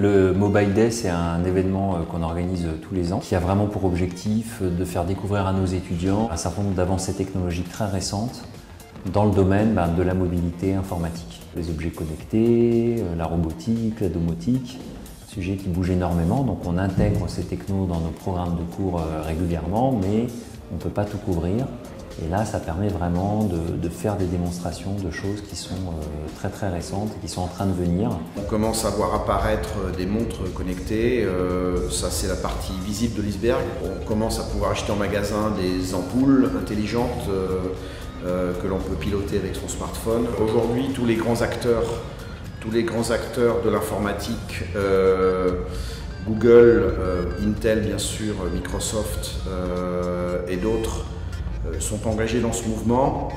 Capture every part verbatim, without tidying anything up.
Le Mobile Day, c'est un événement qu'on organise tous les ans qui a vraiment pour objectif de faire découvrir à nos étudiants un certain nombre d'avancées technologiques très récentes dans le domaine ben, de la mobilité informatique. Les objets connectés, la robotique, la domotique, sujet qui bouge énormément, donc on intègre ces technos dans nos programmes de cours régulièrement, mais on ne peut pas tout couvrir. Et là, ça permet vraiment de, de faire des démonstrations de choses qui sont euh, très très récentes et qui sont en train de venir. On commence à voir apparaître des montres connectées, euh, ça c'est la partie visible de l'iceberg. On commence à pouvoir acheter en magasin des ampoules intelligentes euh, euh, que l'on peut piloter avec son smartphone. Aujourd'hui, tous les grands acteurs, tous les grands acteurs de l'informatique, euh, Google, euh, Intel bien sûr, Microsoft euh, et d'autres, sont engagés dans ce mouvement.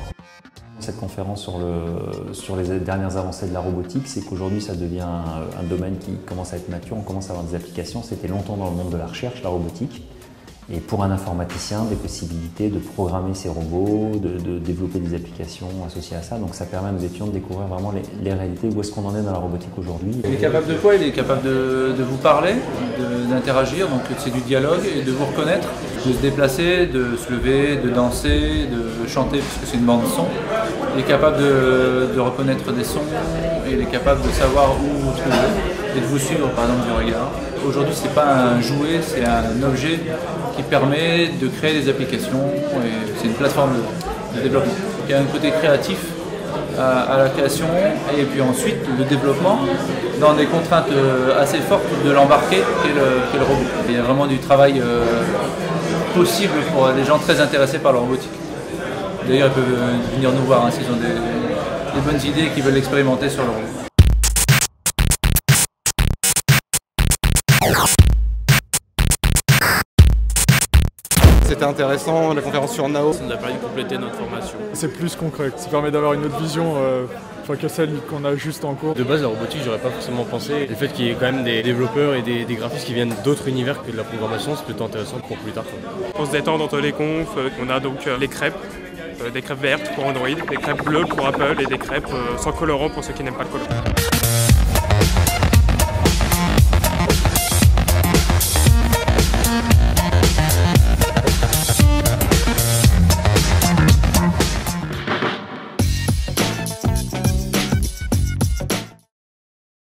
Cette conférence sur, le, sur les dernières avancées de la robotique, c'est qu'aujourd'hui ça devient un, un domaine qui commence à être mature, on commence à avoir des applications. C'était longtemps dans le monde de la recherche, la robotique. Et pour un informaticien, des possibilités de programmer ses robots, de, de développer des applications associées à ça. Donc ça permet à nos étudiants de découvrir vraiment les, les réalités, où est-ce qu'on en est dans la robotique aujourd'hui. Il est capable de quoi? Il est capable de, de vous parler, d'interagir, donc c'est du dialogue, et de vous reconnaître, de se déplacer, de se lever, de danser, de chanter, puisque c'est une bande son. Il est capable de, de reconnaître des sons, et il est capable de savoir où vous trouver. Et de vous suivre par exemple du regard. Aujourd'hui, ce n'est pas un jouet, c'est un objet qui permet de créer des applications et c'est une plateforme de, de développement. Il y a un côté créatif à, à la création et puis ensuite le développement dans des contraintes assez fortes de l'embarqué et le, le robot. Il y a vraiment du travail euh, possible pour des gens très intéressés par la robotique. D'ailleurs, ils peuvent venir nous voir hein, s'ils ont des, des bonnes idées et qu'ils veulent expérimenter sur le robot. C'était intéressant, la conférence sur Nao. Ça nous a permis de compléter notre formation. C'est plus concret, ça permet d'avoir une autre vision euh, que celle qu'on a juste en cours. De base, la robotique, j'aurais pas forcément pensé. Le fait qu'il y ait quand même des développeurs et des, des graphistes qui viennent d'autres univers que de la programmation, c'est plutôt intéressant pour plus tard. On se détend entre les confs, on a donc les crêpes, des crêpes vertes pour Android, des crêpes bleues pour Apple et des crêpes sans colorant pour ceux qui n'aiment pas le colorant.